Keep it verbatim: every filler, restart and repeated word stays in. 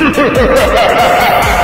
Ha ha ha ha ha!